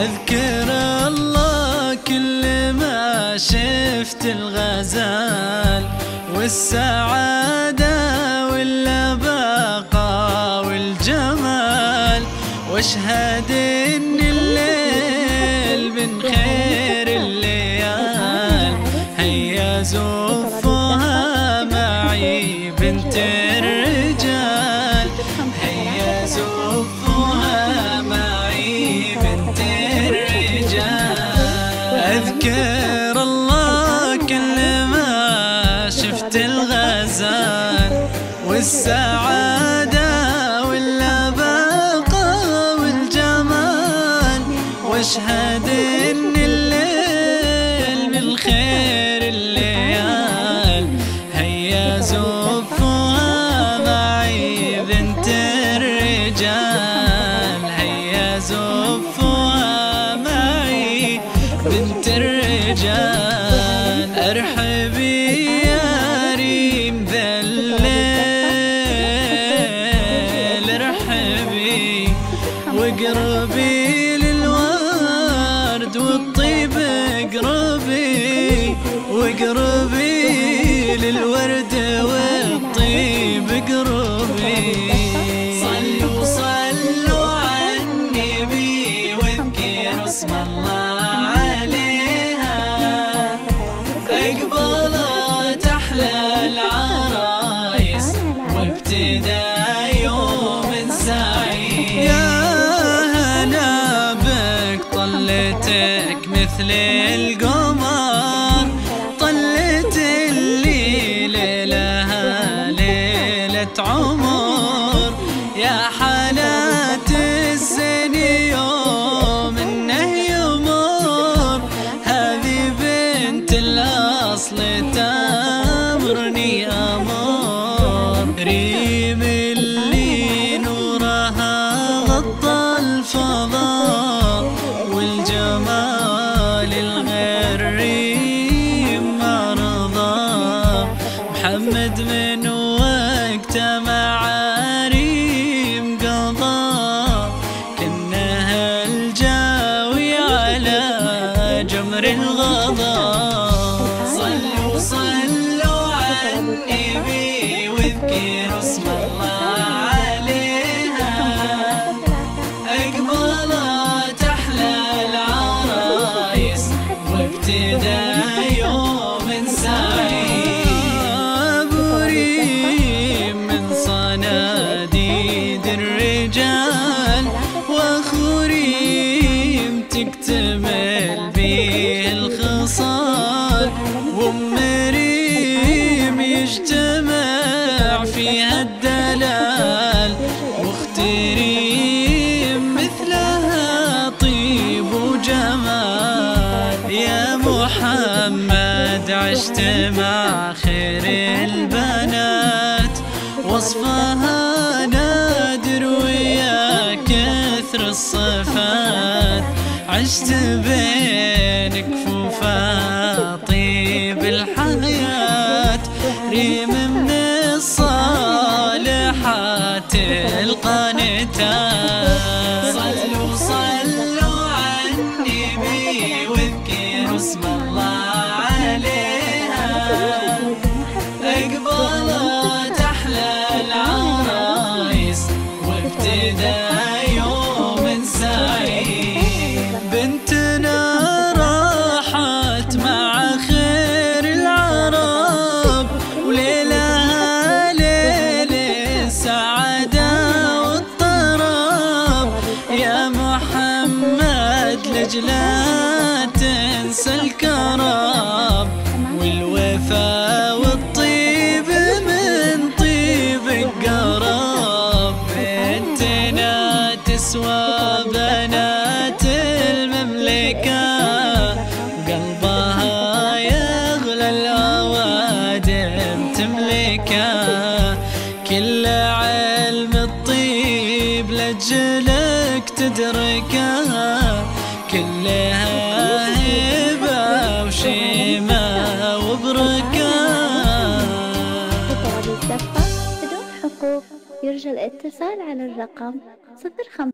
أذكر الله كل ما شفت الغزال والسعادة واللباقة والجمال، واشهد إن الليل من خير الليال. هيا زفها معي بنت الرجال، هيا زفها معي بنت الرجال. أذكر الله كل ما شفت الغزال والسعادة واللباقة والجمال، واشهد إن الليل من خير الليال. هيا زفها معي بنت الرجال، هيا زفها معي بنت الرجال. أرحبي يا ريم ذا الليل، ارحبي واقربي للورد والطيب، اقربي واقربي للورد والطيب، اقربي. صلوا صلوا على النبي واذكروا اسم الله عليها، اقبلت أحلى العرايس وابتدى يوم السعيد. يا هلا بك طلتك مثل القمر، طلت الليلة لها ليلة عمر. يا حالات السن يوم انه يمر، هذه بنت الأصل تامرني أمر. ريم اللي نورها غطى الفضاء والجمال الغير ريم مرضى. محمد من وقت مع ريم قضى، كأنها الجاوي على جمر الغضا. صلوا صلوا على النبي واذكروا اسم الله عليها، أقبلت أحلى العرايس وابتدى يوم سعيد. أبو ريم من صناديد الرجال، وأخو ريم تكتمل به الخصال، وأم ريم يجتمع فيها الدلال، وأخت ريم مثلها طيب وجمال. يا محمد عشت مع خير البنات، وصفها نادر ويا كثر الصفات. عشت بين كفوفها طيب الحياة، ريم من الصالحات القانتات. صلوا صلوا على النبي واذكروا اسم الله عليها، أقبلت أحلى العرايس وابتدى يوم سعيد. بنتنا راحت مع خير العرب، وليلها ليلة السعادة والطرب. يا محمد لجلا تنسى الكرب، والوفا والطيب من طيب القرب. بنتنا تسوى بنات المملكة، قلبها يغلى الأوادم تملكة. كل علم الطيب لجلك تدركها، كلها هبة وشيمة وبركة. بدون حقوق، يرجى الاتصال على الرقم 05